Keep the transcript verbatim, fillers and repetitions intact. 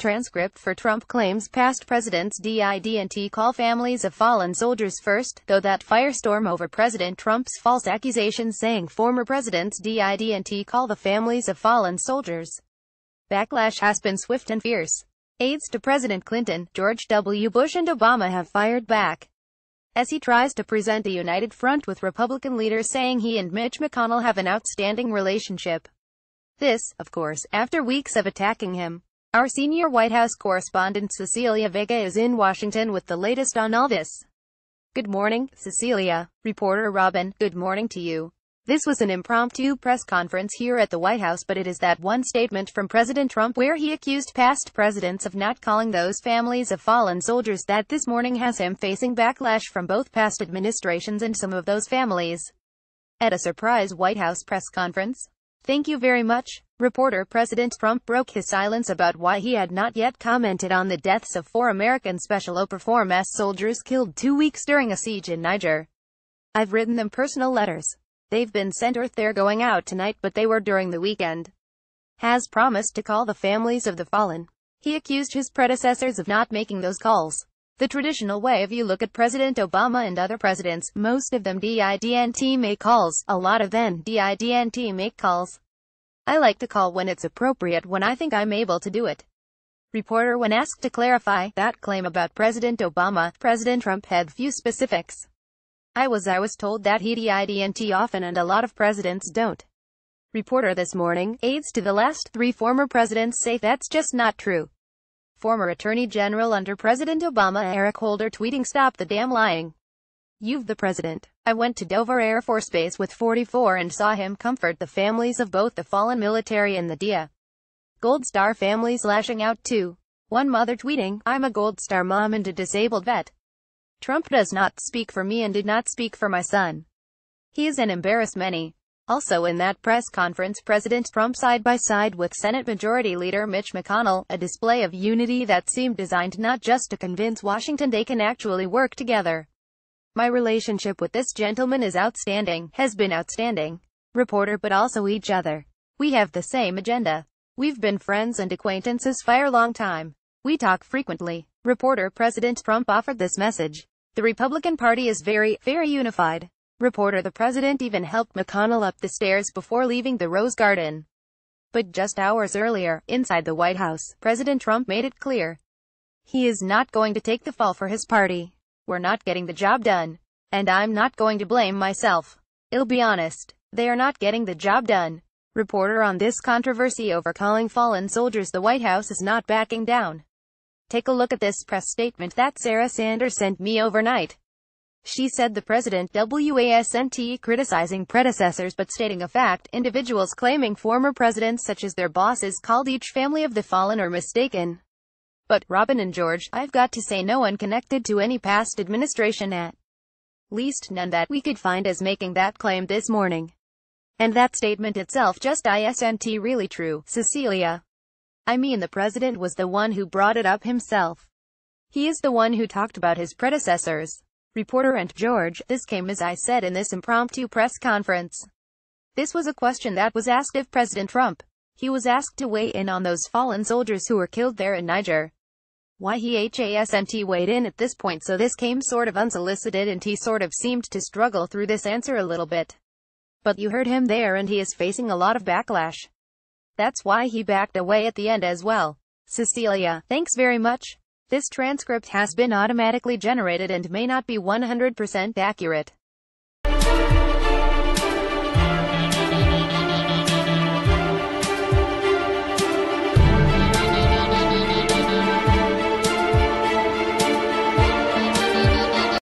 Transcript for Trump claims past presidents didn't call families of fallen soldiers first, though that firestorm over President Trump's false accusations saying former presidents didn't call the families of fallen soldiers. Backlash has been swift and fierce. Aides to President Clinton, George W. Bush and Obama have fired back, as he tries to present a united front with Republican leaders saying he and Mitch McConnell have an outstanding relationship. This, of course, after weeks of attacking him. Our senior White House correspondent Cecilia Vega is in Washington with the latest on all this. Good morning, Cecilia. Reporter Robin, good morning to you. This was an impromptu press conference here at the White House, but it is that one statement from President Trump where he accused past presidents of not calling those families of fallen soldiers that this morning has him facing backlash from both past administrations and some of those families. At a surprise White House press conference. Thank you very much. Reporter President Trump broke his silence about why he had not yet commented on the deaths of four American Special Operation Force soldiers killed two weeks during a siege in Niger. I've written them personal letters. They've been sent or they're going out tonight, but they were during the weekend. Has promised to call the families of the fallen. He accused his predecessors of not making those calls. The traditional way, if you look at President Obama and other presidents, most of them didn't make calls, a lot of them didn't make calls. I like to call when it's appropriate, when I think I'm able to do it. Reporter, when asked to clarify that claim about President Obama, President Trump had few specifics. I was I was told that he didn't often and a lot of presidents don't. Reporter, this morning, aides to the last three former presidents say that's just not true. Former Attorney General under President Obama Eric Holder tweeting, "Stop the damn lying. You've the president." I went to Dover Air Force Base with forty-four and saw him comfort the families of both the fallen military and the D I A Gold Star families lashing out too. One mother tweeting, "I'm a Gold Star mom and a disabled vet. Trump does not speak for me and did not speak for my son. He is an embarrassment." Also in that press conference, President Trump side-by-side with Senate Majority Leader Mitch McConnell, a display of unity that seemed designed not just to convince Washington they can actually work together. My relationship with this gentleman is outstanding, has been outstanding. Reporter, but also each other. We have the same agenda. We've been friends and acquaintances for a long time. We talk frequently. Reporter, President Trump offered this message. The Republican Party is very, very unified. Reporter, the president even helped McConnell up the stairs before leaving the Rose Garden. But just hours earlier, inside the White House, President Trump made it clear he is not going to take the fall for his party. We're not getting the job done. And I'm not going to blame myself. I'll be honest, they are not getting the job done. Reporter, on this controversy over calling fallen soldiers, the White House is not backing down. Take a look at this press statement that Sarah Sanders sent me overnight. She said the president wasn't criticizing predecessors but stating a fact, individuals claiming former presidents such as their bosses called each family of the fallen are mistaken. But, Robin and George, I've got to say no one connected to any past administration, at least none that we could find, as making that claim this morning. And that statement itself just isn't really true, Cecilia. I mean, the president was the one who brought it up himself. He is the one who talked about his predecessors. Reporter, and George, this came as I said in this impromptu press conference. This was a question that was asked of President Trump. He was asked to weigh in on those fallen soldiers who were killed there in Niger. Why he hasn't weighed in at this point, so this came sort of unsolicited and he sort of seemed to struggle through this answer a little bit. But you heard him there and he is facing a lot of backlash. That's why he backed away at the end as well. Cecilia, thanks very much. This transcript has been automatically generated and may not be one hundred percent accurate.